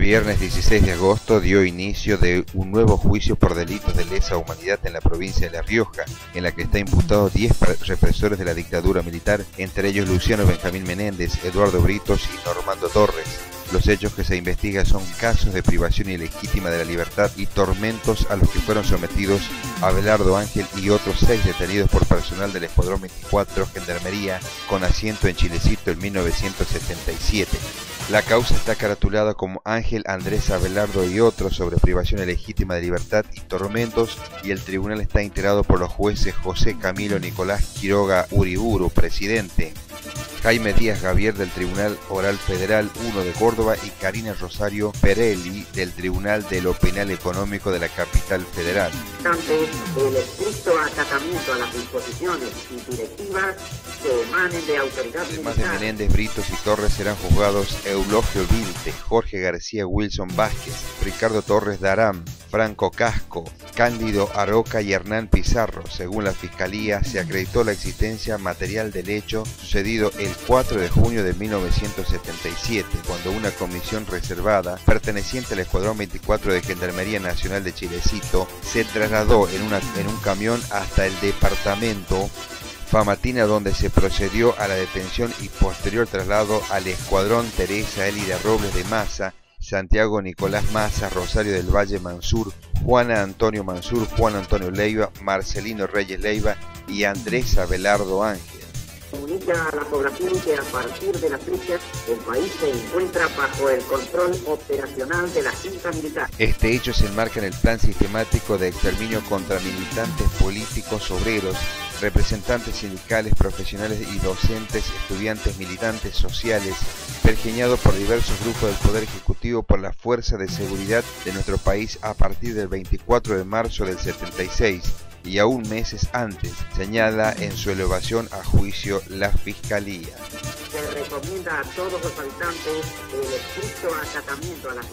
Viernes 16 de agosto dio inicio de un nuevo juicio por delitos de lesa humanidad en la provincia de La Rioja, en la que está imputado 10 represores de la dictadura militar, entre ellos Luciano Benjamín Menéndez, Eduardo Britos y Normando Torres. Los hechos que se investigan son casos de privación ilegítima de la libertad y tormentos a los que fueron sometidos Abelardo Ángel y otros 6 detenidos por personal del Escuadrón 24 de Gendarmería con asiento en Chilecito en 1977. La causa está caratulada como Ángel, Andrés Abelardo y otros sobre privación ilegítima de libertad y tormentos, y el tribunal está integrado por los jueces José Camilo Nicolás Quiroga Uriburu, presidente, Jaime Díaz Gavier del Tribunal Oral Federal 1 de Córdoba y Karina Rosario Perelli del Tribunal de Lo Penal Económico de la Capital Federal. Ante el estricto acatamiento a las disposiciones y directivas que emanen de autoridad militar. Además de Menéndez, Britos y Torres serán juzgados Eulogio Vilte, Jorge García, Wilson Vázquez, Ricardo Torres Darán, Franco Casco, Cándido Aroca y Hernán Pizarro. Según la Fiscalía, se acreditó la existencia material del hecho sucedido el 4 de junio de 1977, cuando una comisión reservada perteneciente al Escuadrón 24 de Gendarmería Nacional de Chilecito se trasladó en un camión hasta el departamento Famatina, donde se procedió a la detención y posterior traslado al Escuadrón Teresa Elida Robles de Maza, Santiago Nicolás Maza, Rosario del Valle Mansur, Juana Antonio Mansur, Juan Antonio Leiva, Marcelino Reyes Leiva y Andrés Abelardo Ángel. Comunica a la población que a partir de las fechas el país se encuentra bajo el control operacional de la Junta militar. Este hecho se enmarca en el plan sistemático de exterminio contra militantes políticos, obreros, representantes sindicales, profesionales y docentes, estudiantes, militantes sociales, pergeñado por diversos grupos del Poder Ejecutivo por la Fuerza de Seguridad de nuestro país a partir del 24 de marzo del 76. Y aún meses antes, señala en su elevación a juicio la Fiscalía. Se recomienda a todos los habitantes el estricto acatamiento a las